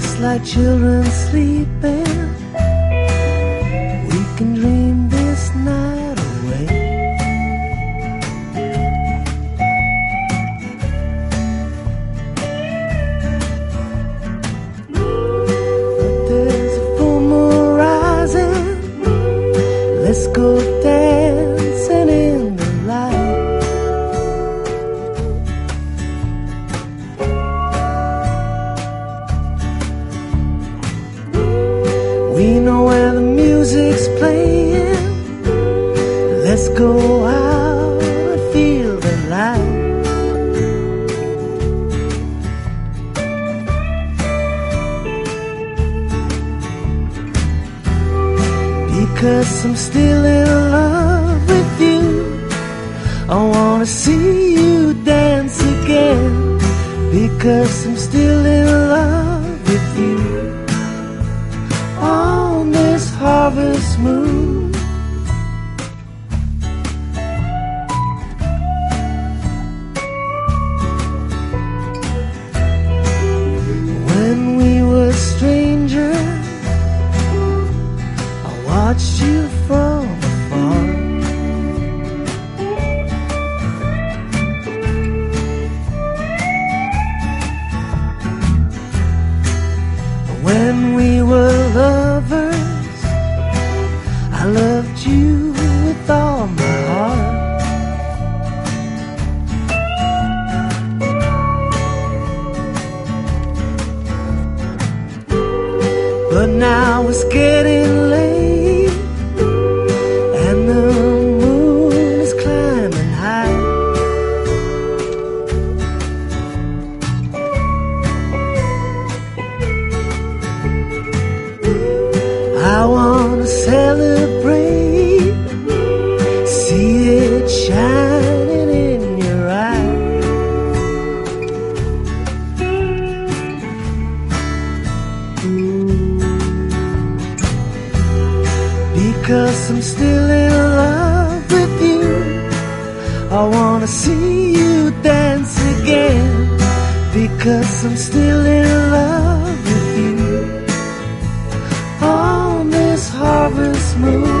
just like children sleeping. We can dream this night away. But there's a full moon rising. Let's go dancing in the light. We know where the music's playing. Let's go out and feel the light. Because I'm still in love with you, I wanna see you dance again. Because I'm still in love with you. On this harvest moon, when we were strangers, I watched you from afar. When we were lovers, I loved you with all my heart. But now it's getting late, and the moon is climbing high. I wanna celebrate, see it shining in your eyes. Because I'm still in love with you, I wanna see you dance again. Because I'm still in love with you. Harvest moon.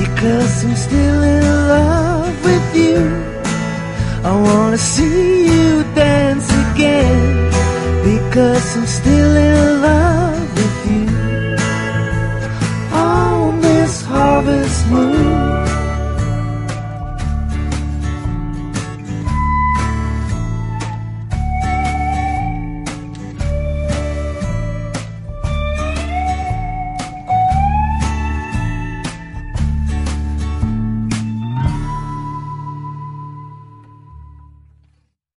Because I'm still in love with you, I wanna see you dance again. Because I'm still in love with you, on this harvest moon.